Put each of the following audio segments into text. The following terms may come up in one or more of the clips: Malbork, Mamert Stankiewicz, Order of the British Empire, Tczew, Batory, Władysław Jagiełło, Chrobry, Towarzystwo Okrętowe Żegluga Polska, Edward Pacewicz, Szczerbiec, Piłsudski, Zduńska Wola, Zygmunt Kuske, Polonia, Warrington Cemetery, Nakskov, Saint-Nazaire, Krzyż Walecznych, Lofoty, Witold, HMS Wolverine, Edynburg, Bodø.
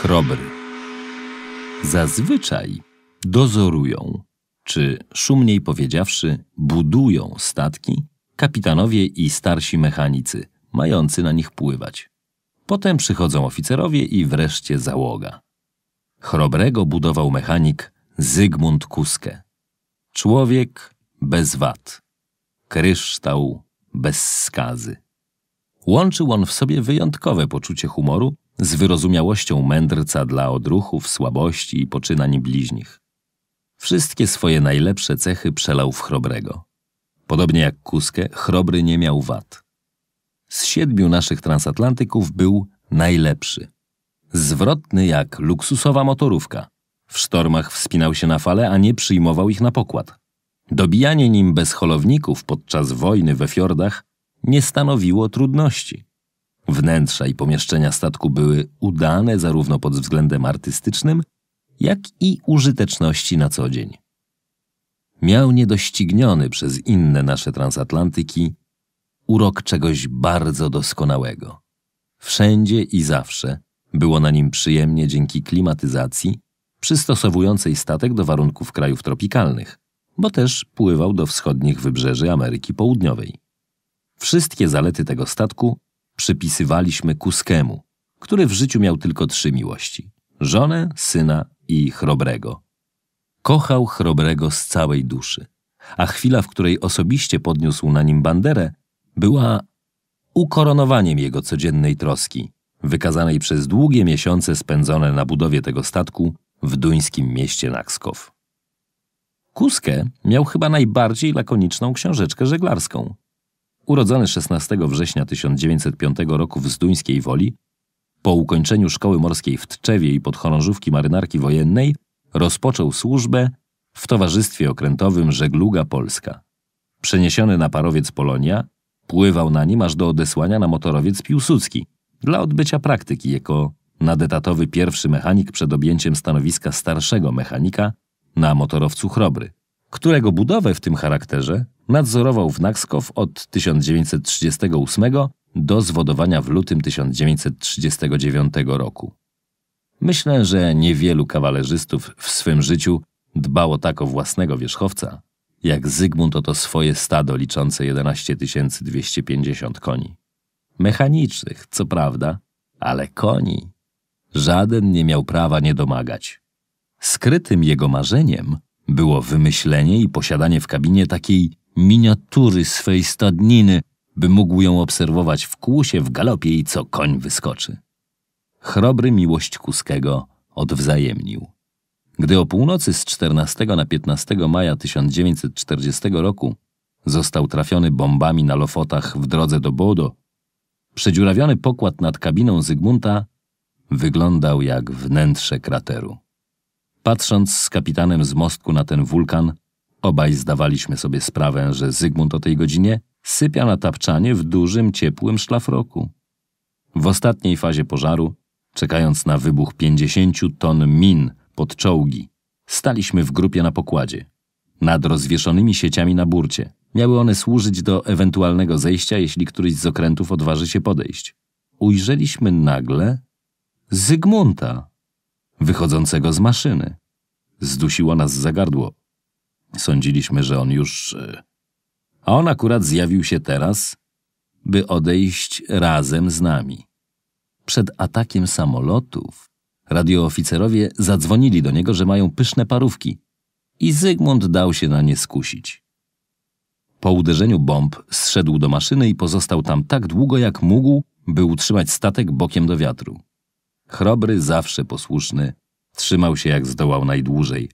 Chrobry. Zazwyczaj dozorują, czy szumniej powiedziawszy, budują statki kapitanowie i starsi mechanicy, mający na nich pływać. Potem przychodzą oficerowie i wreszcie załoga. Chrobrego budował mechanik Zygmunt Kuske. Człowiek bez wad, kryształ bez skazy. Łączył on w sobie wyjątkowe poczucie humoru z wyrozumiałością mędrca dla odruchów, słabości i poczynań bliźnich. Wszystkie swoje najlepsze cechy przelał w Chrobrego. Podobnie jak Kuske, Chrobry nie miał wad. Z 7 naszych transatlantyków był najlepszy. Zwrotny jak luksusowa motorówka. W sztormach wspinał się na fale, a nie przyjmował ich na pokład. Dobijanie nim bezholowników podczas wojny we fiordach nie stanowiło trudności. Wnętrza i pomieszczenia statku były udane zarówno pod względem artystycznym, jak i użyteczności na co dzień. Miał niedościgniony przez inne nasze transatlantyki urok czegoś bardzo doskonałego. Wszędzie i zawsze było na nim przyjemnie dzięki klimatyzacji przystosowującej statek do warunków krajów tropikalnych, bo też pływał do wschodnich wybrzeży Ameryki Południowej. Wszystkie zalety tego statku przypisywaliśmy Kuskemu, który w życiu miał tylko 3 miłości – żonę, syna i Chrobrego. Kochał Chrobrego z całej duszy, a chwila, w której osobiście podniósł na nim banderę, była ukoronowaniem jego codziennej troski, wykazanej przez długie miesiące spędzone na budowie tego statku w duńskim mieście Nakskov. Kuske miał chyba najbardziej lakoniczną książeczkę żeglarską. Urodzony 16 września 1905 roku w Zduńskiej Woli, po ukończeniu szkoły morskiej w Tczewie i podchorążówki marynarki wojennej rozpoczął służbę w Towarzystwie Okrętowym Żegluga Polska. Przeniesiony na parowiec Polonia, pływał na nim aż do odesłania na motorowiec Piłsudski dla odbycia praktyki jako nadetatowy pierwszy mechanik przed objęciem stanowiska starszego mechanika na motorowcu Chrobry, którego budowę w tym charakterze nadzorował w Nakskov od 1938 do zwodowania w lutym 1939 roku. Myślę, że niewielu kawalerzystów w swym życiu dbało tak o własnego wierzchowca, jak Zygmunt o to swoje stado liczące 11 250 koni. Mechanicznych, co prawda, ale koni. Żaden nie miał prawa nie domagać. Skrytym jego marzeniem było wymyślenie i posiadanie w kabinie takiej miniatury swej stadniny, by mógł ją obserwować w kłusie, w galopie i co koń wyskoczy. Chrobry miłość Kuskiego odwzajemnił. Gdy o północy z 14 na 15 maja 1940 roku został trafiony bombami na Lofotach w drodze do Bodø, przedziurawiony pokład nad kabiną Zygmunta wyglądał jak wnętrze krateru. Patrząc z kapitanem z mostku na ten wulkan, obaj zdawaliśmy sobie sprawę, że Zygmunt o tej godzinie sypia na tapczanie w dużym, ciepłym szlafroku. W ostatniej fazie pożaru, czekając na wybuch 50 ton min pod czołgi, staliśmy w grupie na pokładzie. Nad rozwieszonymi sieciami na burcie. Miały one służyć do ewentualnego zejścia, jeśli któryś z okrętów odważy się podejść. Ujrzeliśmy nagle Zygmunta, wychodzącego z maszyny. Zdusiło nas za gardło. Sądziliśmy, że on już... A on akurat zjawił się teraz, by odejść razem z nami. Przed atakiem samolotów radiooficerowie zadzwonili do niego, że mają pyszne parówki i Zygmunt dał się na nie skusić. Po uderzeniu bomb zszedł do maszyny i pozostał tam tak długo, jak mógł, by utrzymać statek bokiem do wiatru. Chrobry, zawsze posłuszny, trzymał się jak zdołał najdłużej.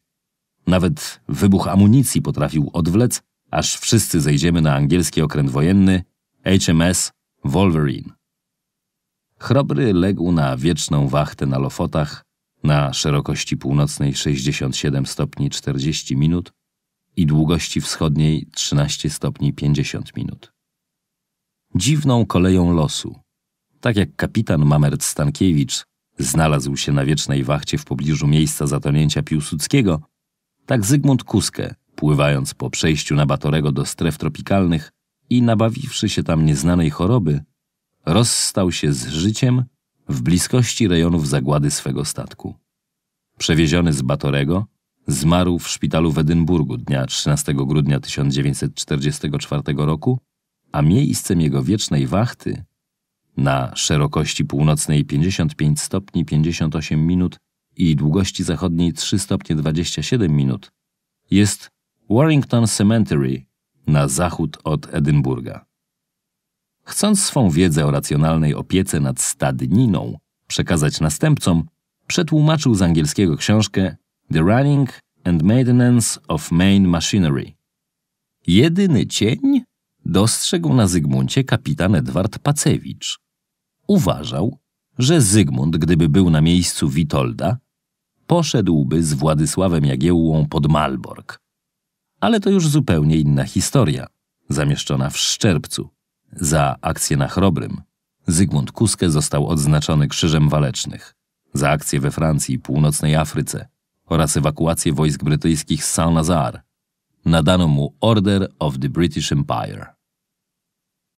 Nawet wybuch amunicji potrafił odwlec, aż wszyscy zejdziemy na angielski okręt wojenny HMS Wolverine. Chrobry legł na wieczną wachtę na Lofotach na szerokości północnej 67 stopni 40 minut i długości wschodniej 13 stopni 50 minut. Dziwną koleją losu, tak jak kapitan Mamert Stankiewicz znalazł się na wiecznej wachcie w pobliżu miejsca zatonięcia Piłsudskiego, tak Zygmunt Kuske, pływając po przejściu na Batorego do stref tropikalnych i nabawiwszy się tam nieznanej choroby, rozstał się z życiem w bliskości rejonów zagłady swego statku. Przewieziony z Batorego, zmarł w szpitalu w Edynburgu dnia 13 grudnia 1944 roku, a miejscem jego wiecznej wachty na szerokości północnej 55 stopni 58 minut i długości zachodniej 3 stopnie 27 minut jest Warrington Cemetery na zachód od Edynburga. Chcąc swą wiedzę o racjonalnej opiece nad stadniną przekazać następcom, przetłumaczył z angielskiego książkę The Running and Maintenance of Main Machinery. Jedyny cień dostrzegł na Zygmuncie kapitan Edward Pacewicz. Uważał, że Zygmunt, gdyby był na miejscu Witolda, poszedłby z Władysławem Jagiełłą pod Malbork. Ale to już zupełnie inna historia, zamieszczona w Szczerbcu. Za akcję na Chrobrym Zygmunt Kuske został odznaczony Krzyżem Walecznych. Za akcję we Francji i Północnej Afryce oraz ewakuację wojsk brytyjskich z Saint-Nazaire nadano mu Order of the British Empire.